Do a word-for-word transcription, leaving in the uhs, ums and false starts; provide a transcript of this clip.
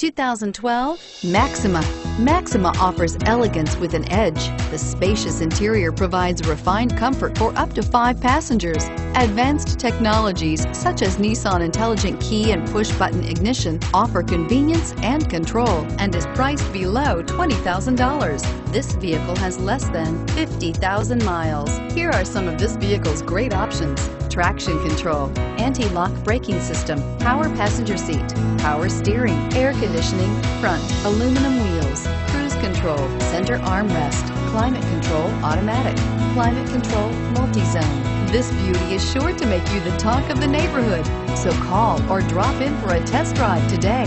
two thousand twelve Maxima. Maxima offers elegance with an edge. The spacious interior provides refined comfort for up to five passengers. Advanced technologies such as Nissan Intelligent Key and push-button ignition offer convenience and control and is priced below twenty thousand dollars. This vehicle has less than fifty thousand miles. Here are some of this vehicle's great options: traction control, anti-lock braking system, power passenger seat, power steering, air conditioning, front aluminum wheels, cruise control, center armrest, climate control automatic, climate control multi-zone. This beauty is sure to make you the talk of the neighborhood, so call or drop in for a test drive today.